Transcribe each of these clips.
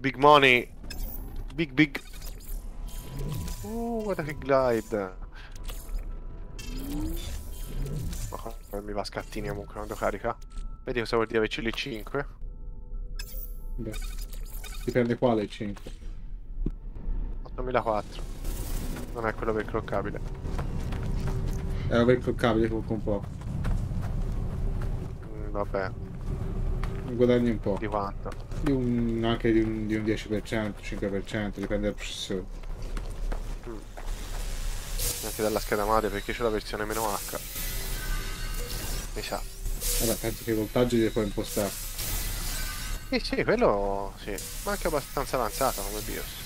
Big money. Big big. Guarda che glide. Ma come mi va a scattini comunque quando carica. Vedi cosa vuol dire averci le 5. Beh, dipende quale 5. 8004. Non è quello overclockabile. È overclockabile comunque un po'. Vabbè. Guadagni un po'. Di quanto? Di un, anche di un 10%, 5%, dipende dal processore. Anche dalla scheda madre, perché c'è la versione meno H. Mi sa. Vabbè, penso che i voltaggi li puoi impostare. Sì, quello sì. Ma anche abbastanza avanzata come BIOS.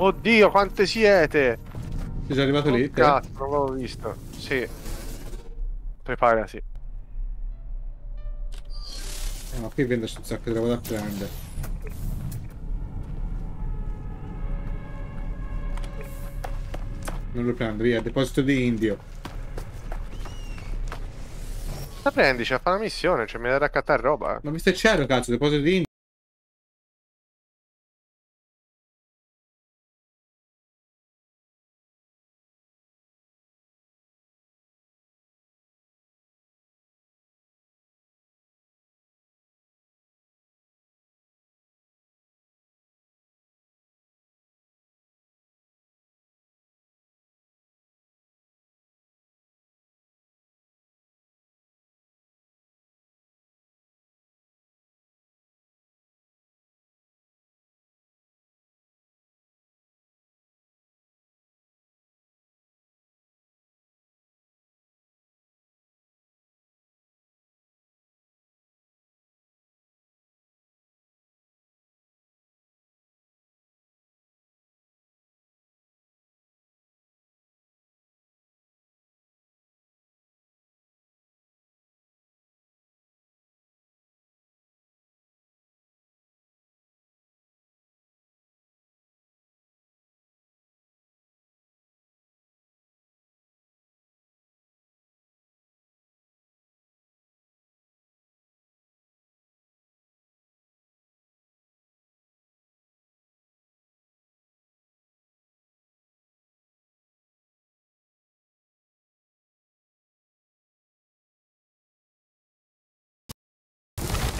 Oddio, quante siete! Sei già arrivato lì? Cazzo, non l'avevo visto. Sì. Preparati. Ma qui vendo un sacco di roba da prendere. Non lo prendo, via, deposito di indio. La prendi, c'è a fare una missione, cioè mi dai da raccattare roba, eh. Ma mi stai c'ero, cazzo, deposito di indio.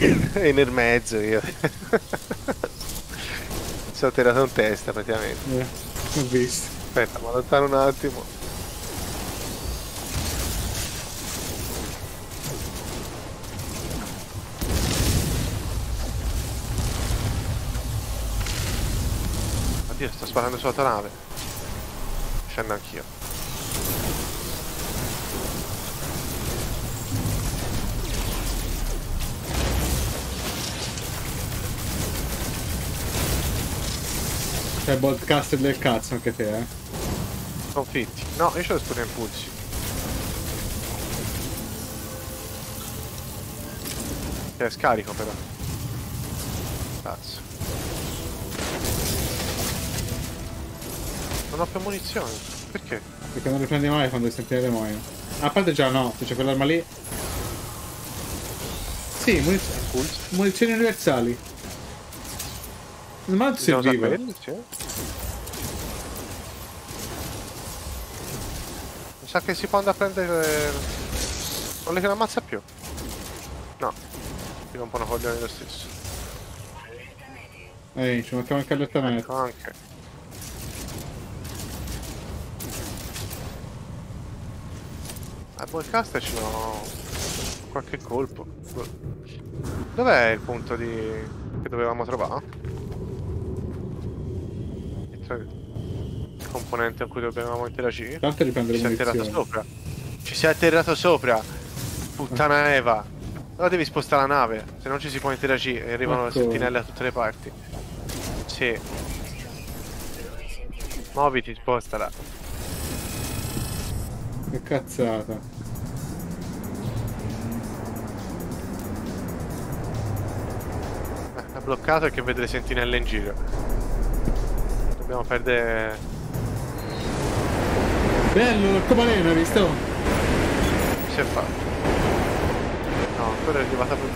E nel mezzo io sono tirato in testa praticamente. Ho visto. Aspetta, ma lontano un attimo. Oddio, sto sparando sulla tua nave. Scendo anch'io. C'è broadcaster del cazzo anche te, eh? Sono fitti. No, io ce l'ho spure impulsi. Cioè, scarico però. Cazzo. Non ho più munizioni. Perché? Perché non le prendi mai quando le sentinelle muoiono. A parte già no, c'è quell'arma lì. Sì, munizioni universali. Il mazzo serviva. Mi sa che si può andare a prendere. Non le che non ammazza più. No. Ti rompo una coglione lo stesso. Ehi, ci manca anche all'ottamento. Ecco anche. A Broadcaster ci ho qualche colpo. Dov'è il punto di. Che dovevamo trovare? Il componente con cui dobbiamo interagire. Tanto riprendere le munizioni. Ci sei atterrato sopra. Ci sei atterrato sopra. Puttana Eva. Allora devi spostare la nave. Se non ci si può interagire. E arrivano le sentinelle da tutte le parti. Sì. Muoviti, spostala. Che cazzata. L'ha bloccato e che vede le sentinelle in giro. Dobbiamo perdere Bello l'orcobaleno, hai visto? Si è fatto. No, ancora è arrivata per...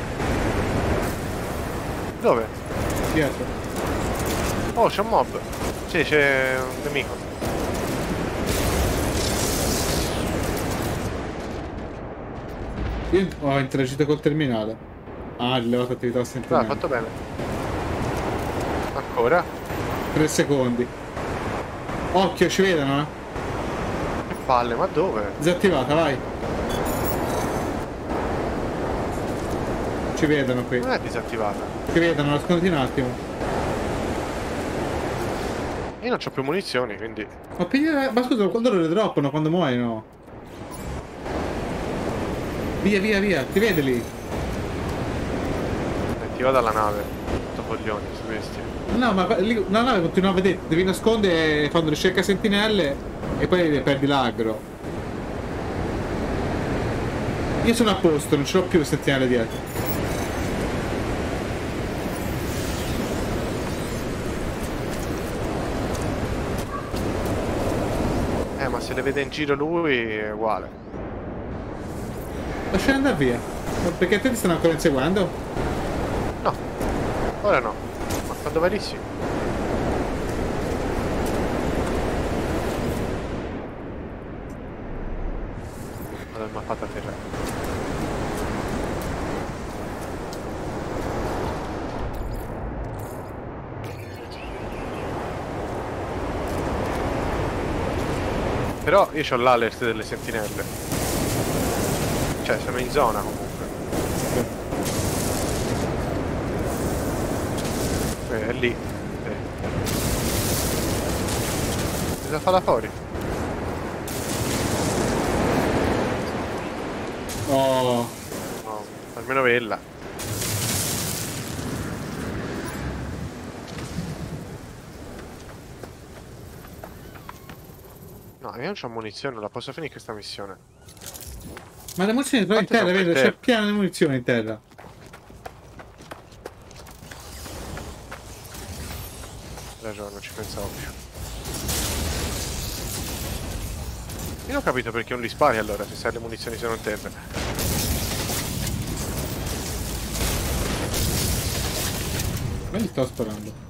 Dove? Dietro. Oh, c'è un mob. Sì, c'è un nemico. Io ho interagito col terminale. Ah, rilevato attività sempre. Ah, ha fatto bene. Ancora? 3 secondi. Occhio, ci vedono, eh? Che palle, ma dove? Disattivata, vai. Ci vedono qui. Non è disattivata. Ci vedono, nasconditi un attimo. Io non c'ho più munizioni, quindi... Ma scusa, quando le droppano, quando muoiono? Via, via, via, ti vedi lì? Ti vado alla nave, tutto coglioni su questi. No, ma lì, la nave continua a vedere, devi nascondere quando ricerca sentinelle e poi perdi l'aggro. Io sono a posto, non ce l'ho più sentinelle dietro. Ma se le vede in giro lui è uguale. Lasciare andare via. Perché te ti stanno ancora inseguendo? No. Ora no. Ma quando vai lì sì. Madonna, mi ha fatto a terra. Però io c'ho l'alert delle sentinelle. Cioè, siamo in zona comunque. È lì. Cosa fa là fuori? Oh. No, almeno vella. No, io non c'ho munizione, non la posso finire questa missione. Ma le munizioni sono in terra, vedo, c'è pieno di munizioni in terra. Ragione, non ci pensavo più. Io non ho capito perché non li spari allora, se sai le munizioni sono in terra. Ma li sto sparando.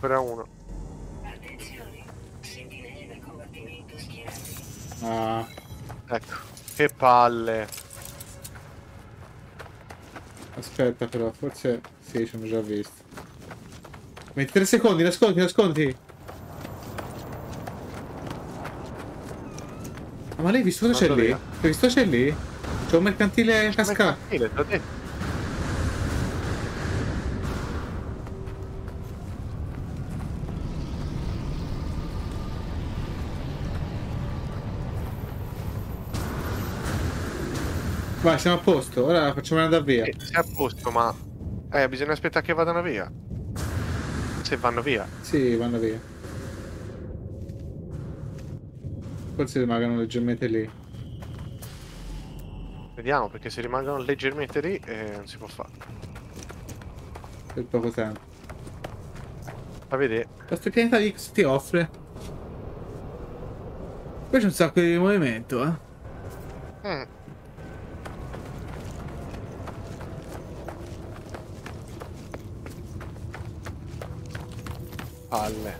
Era uno. Attenzione, sentinelle da combattimento schierati. Ah, ecco, che palle. Aspetta però, forse sì, ci hanno già visto. 23 secondi, nascondi, nascondi. Ma lei visto cosa c'è lì? L'hai visto c'è lì? C'è un mercantile cascato. Vai, siamo a posto, ora facciamo andare via. Sì, siamo a posto, ma... bisogna aspettare che vadano via. Se vanno via. Sì, vanno via. Forse rimangono leggermente lì. Vediamo, perché se rimangono leggermente lì, non si può fare. Per poco tempo. A vedere. Questo pianeta X ti offre. Poi c'è un sacco di movimento, eh. Palle.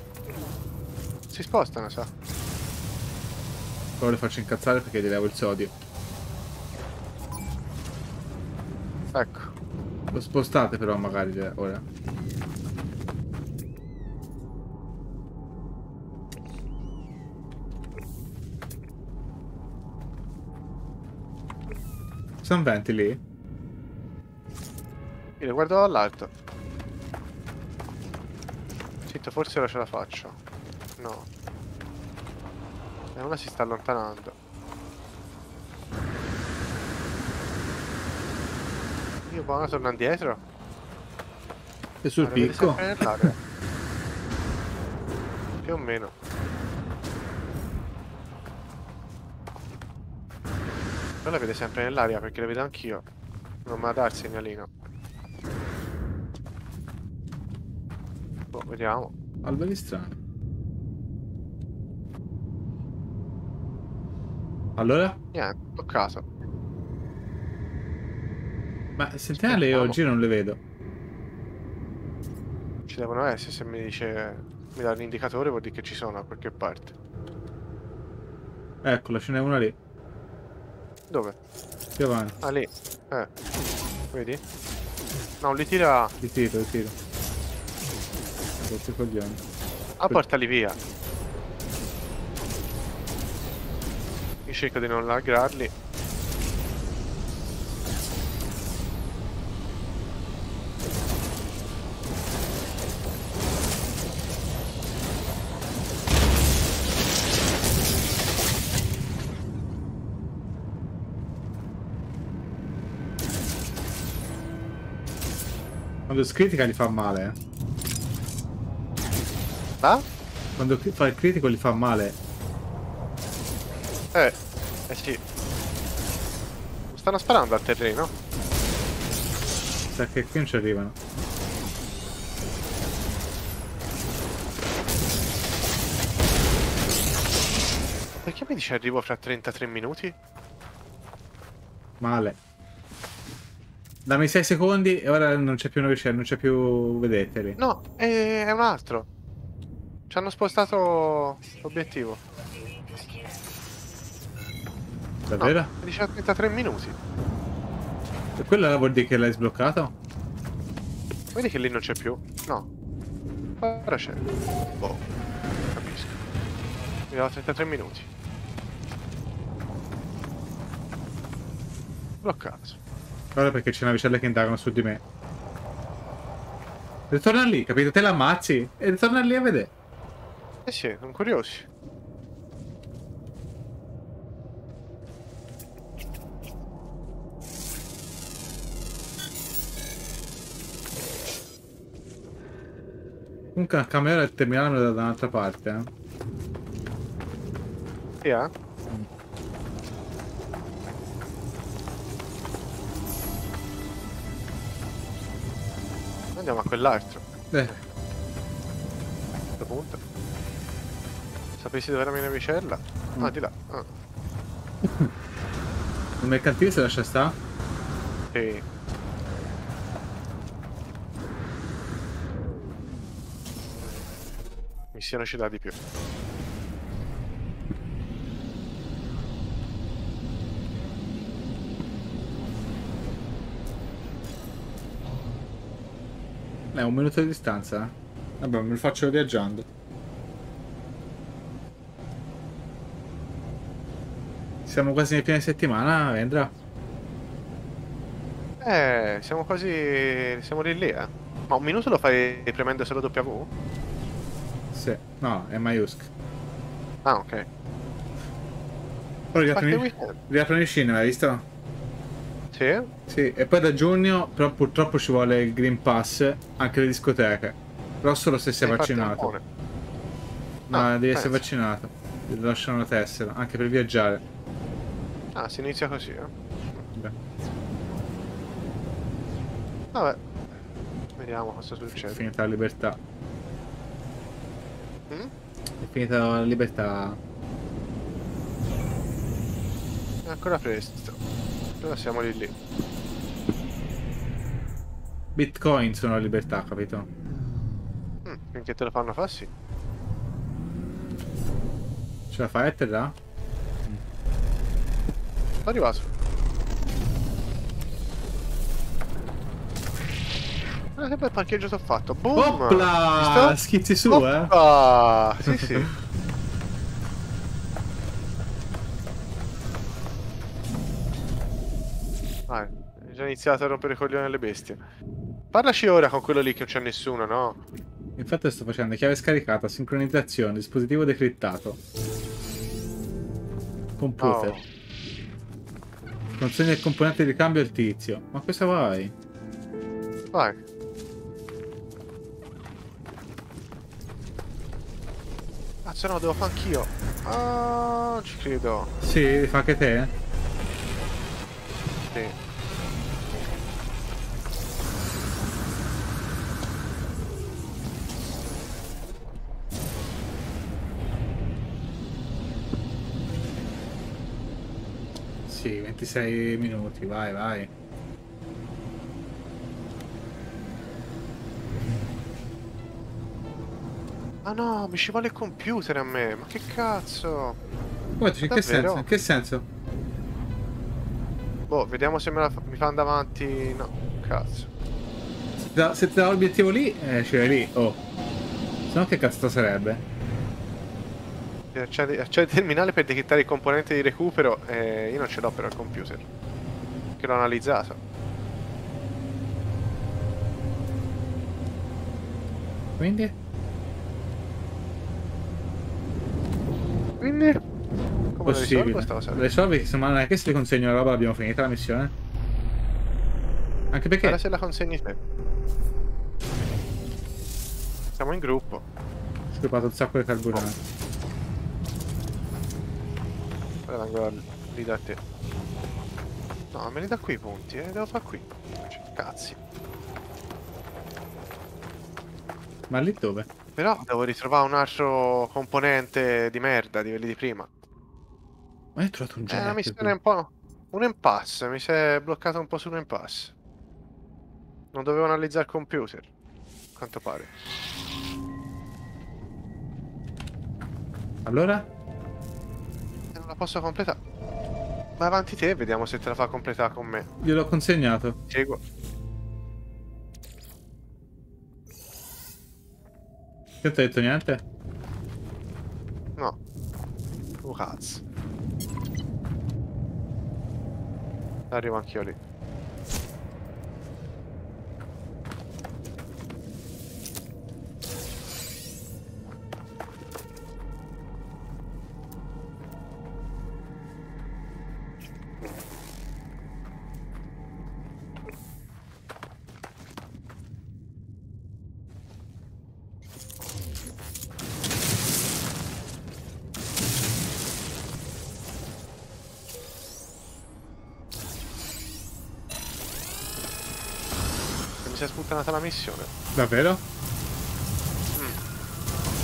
Si spostano, sa. Però le faccio incazzare perché gli levo il sodio. Ecco. Lo spostate però magari ora. Sono 20 lì? Io le guardo dall'alto. Forse ora ce la faccio. No. E una si sta allontanando. Io buona, torno indietro. E sul picco? Più o meno. Poi la vede sempre nell'aria perché la vedo anch'io. Non mi ha dato il segnalino. Boh, vediamo. Alberi strani. Allora? Niente, ho caso. Ma sentinelle io oggi non le vedo. Ci devono essere, se mi dice... mi dà un indicatore vuol dire che ci sono da qualche parte. Eccola, ce n'è una lì. Dove? Più avanti. Ah, lì. Vedi? No, li tira... Li tiro. Questi coglioni. Ah, portali via. Io cerco di non laggarli. Quando scritica li fa male. Ah? Quando fa il critico li fa male. Sì. Stanno sparando al terreno. Sa che qui non ci arrivano. Perché mi dice arrivo fra 33 minuti? Male. Dammi 6 secondi e ora non c'è più una vicenda, non c'è più... vedeteli. No, è un altro. Ci hanno spostato l'obiettivo. Davvero? No, dice a 33 minuti. E quella vuol dire che l'hai sbloccato? Vedi che lì non c'è più? No. Ora c'è. Boh. Capisco. Mi dava 33 minuti. Bloccato. Guarda perché c'è una vicenda che indagano su di me. Ritorna lì, capito? Te la ammazzi e ritorna lì a vedere. Eh sì, sono curiosi. Comunque la camera del terminale da un'altra parte, eh? Sì, eh? Andiamo a quell'altro. A questo punto. Sapessi dove era la mia navicella? Ah, di là. Ah. Il mercantile si lascia stare? Sì. Missione ci dà di più. È un minuto di distanza, eh? Vabbè, me lo faccio viaggiando. Siamo quasi nel fine settimana, Vendra. Siamo quasi... siamo lì lì, eh. Ma un minuto lo fai premendo solo W? Sì. No, è maiuscolo. Ah, ok. Però riaprono i cinema, hai visto? Sì. Sì, e poi da giugno, però purtroppo ci vuole il Green Pass anche le discoteche. Però solo se sei vaccinato. No, ah, devi essere vaccinato. Ti lasciano la tessera, anche per viaggiare. Ah, si inizia così, eh? Beh. Vabbè. Vediamo cosa succede. Finita la libertà. È finita la libertà. È ancora presto. Però siamo lì lì. Bitcoin sono la libertà, capito? Finché te la fanno fa, sì. Ce la fai a terra? Sono arrivato. Guarda che bel parcheggio ti ho fatto. Boom! Oppla! Schizzi su, Oppla! Sì, sì. Vai, è già iniziato a rompere i coglioni alle bestie. Parlaci ora con quello lì che non c'è nessuno, no? Infatti sto facendo chiave scaricata, sincronizzazione, dispositivo decriptato. Computer. Oh. Consegna il componente di ricambio al tizio. Ma cosa vai? Vai. Ah, se no devo fare anch'io. Ah, non ci credo. Sì, fa anche te. parte. Sì, 26 minuti, vai, vai. Ah no, mi ci vuole il computer a me, ma che cazzo? Guarda, in che senso? In che senso? Boh, vediamo se me la mi fanno davanti. No, cazzo. Se ti dà l'obiettivo lì, ci vai lì, oh. Se no che cazzo sarebbe? Accendi il terminale per decryptare il componente di recupero, io non ce l'ho però il computer. Che l'ho analizzato. Quindi? Quindi? Possibile. Le solve, insomma, non è che se le consegno la roba l'abbiamo finita la missione. Anche perché... Guarda se la consegni te. Siamo in gruppo. Ho scopato un sacco di carburante. Ora vengo lì da te. No, me li da qui i punti, eh. Devo far qui. Cazzi. Ma lì dove? Però devo ritrovare un altro componente di merda di quelli di prima. Ma hai trovato un genere? È una missione un po'... un impasse, mi si è bloccato un po' su un impasse. Non dovevo analizzare il computer, a quanto pare. Allora? Non la posso completare. Vai avanti te e vediamo se te la fa completare con me. Gliel'ho consegnato. Seguo. Che ti ho detto niente? No. Oh cazzo. Arrivo anch'io lì. Si è sputtanata la missione. Davvero?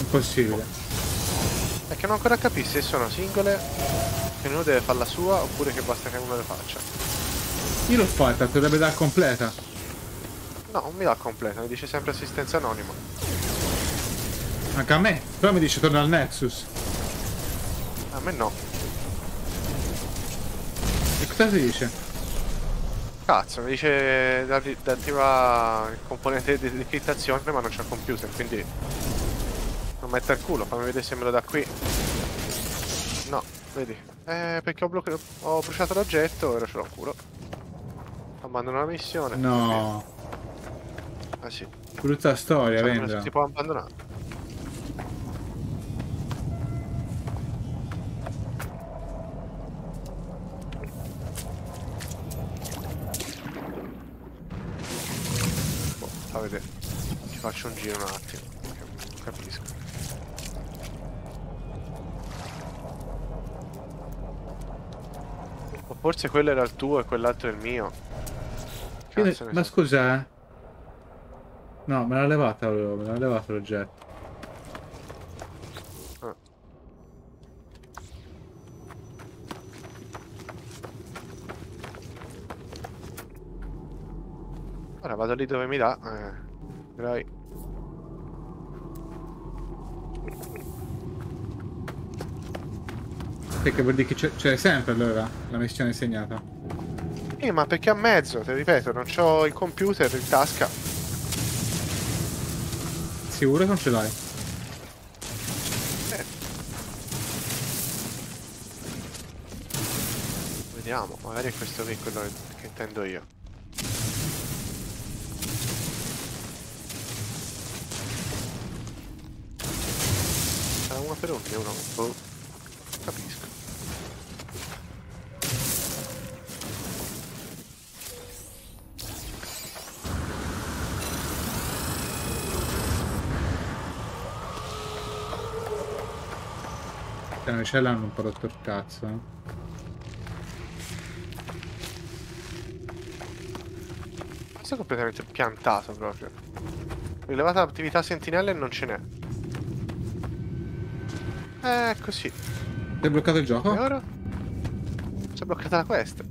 Impossibile. È che non ancora capisco se sono singole, che ognuno deve fare la sua, oppure che basta che uno le faccia. Io l'ho fatta, ti dovrebbe dar completa. No, non mi dà completa, mi dice sempre assistenza anonima. Anche a me, però mi dice torna al Nexus. A me no. E cosa ti dice? Cazzo, mi dice di attivare il componente di decrittazione, ma non c'è il computer, quindi non metta il culo, fammi vedere se me lo dà qui. No, vedi. Perché ho bruciato l'oggetto, ora ce l'ho il culo. Abbandono la missione. No. Ah sì. Brutta storia, Vendra. Si può abbandonare. Ci faccio un giro un attimo, non capisco. O forse quello era il tuo e quell'altro è il mio. Cazzo, ma scusa? No, me l'ha levata, me l'ha levato l'oggetto. Ah. Ora vado lì dove mi dà. Dai. Perché vuol dire che c'è sempre allora la missione segnata? Ma perché a mezzo, te ripeto, non c'ho il computer in tasca. Sicuro che non ce l'hai? Vediamo, magari è questo qui quello che intendo io. Uno per uno, boh. Capisco. Le navicelle hanno un po' rotto il cazzo, eh. Questo è completamente piantato proprio. Rilevata attività sentinelle non ce n'è. Così. Si è bloccato il gioco? E ora? Si è bloccata la quest.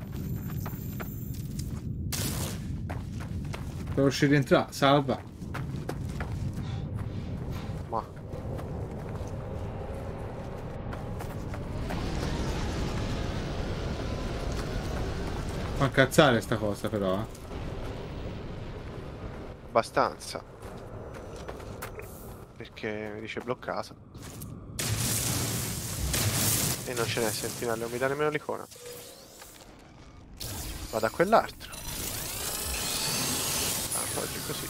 Devo riuscire a rientrare, salva. Ma. Fa cazzare sta cosa però, eh. Abbastanza. Perché mi dice bloccato. E non ce n'è sentinella, non mi dà nemmeno l'icona. Vado a quell'altro. Oggi così.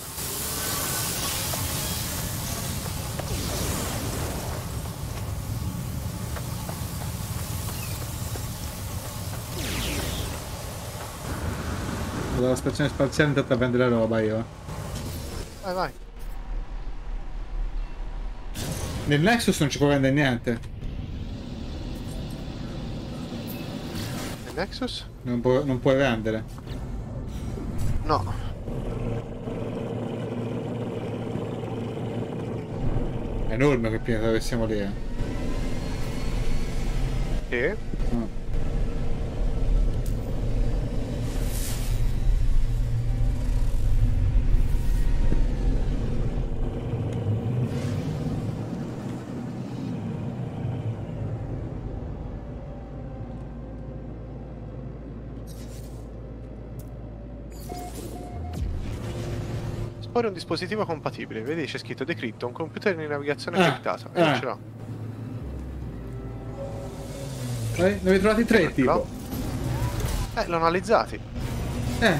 Vado alla stazione spaziale, intanto a prendere la roba io. Vai vai. Nel Nexus non ci può vendere niente. Nel Nexus? Non puoi vendere. No. È enorme che prima attraversiamo lì. Sì. Ah. Ora un dispositivo compatibile, vedi c'è scritto decrypto, un computer di navigazione criptato. E non ce l'ho. Ne avete trovati tre, ecco. Tipo? L'ho analizzati.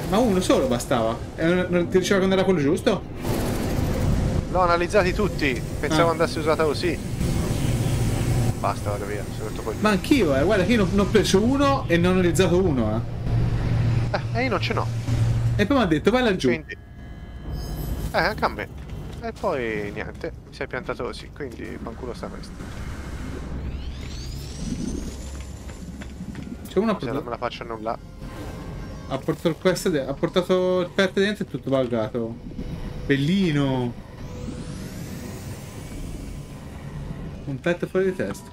Ma uno solo bastava. Non ti diceva che non era quello giusto? L'ho analizzati tutti, pensavo andasse usata così. Basta, vado via, sono tutto poi. Ma anch'io, guarda che io non ho preso uno e ne ho analizzato uno, io non ce n'ho. E poi mi ha detto vai laggiù. Quindi... anche a me. E poi niente, mi sei piantato così, quindi fanculo sta questo. C'è uno a portato... Non me la faccio nulla. Ha portato questo, ha portato il pet dentro e tutto valgato. Bellino. Un pet fuori di testa.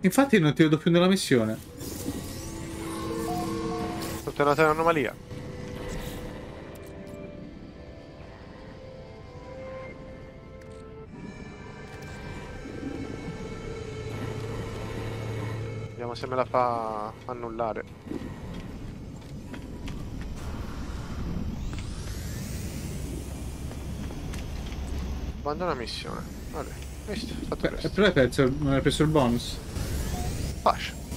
Infatti non ti vedo più nella missione. È nata un'anomalia. Vediamo se me la fa annullare. Abbandona missione. Vabbè, visto, fatto questo. Però hai perso il bonus. Fascia.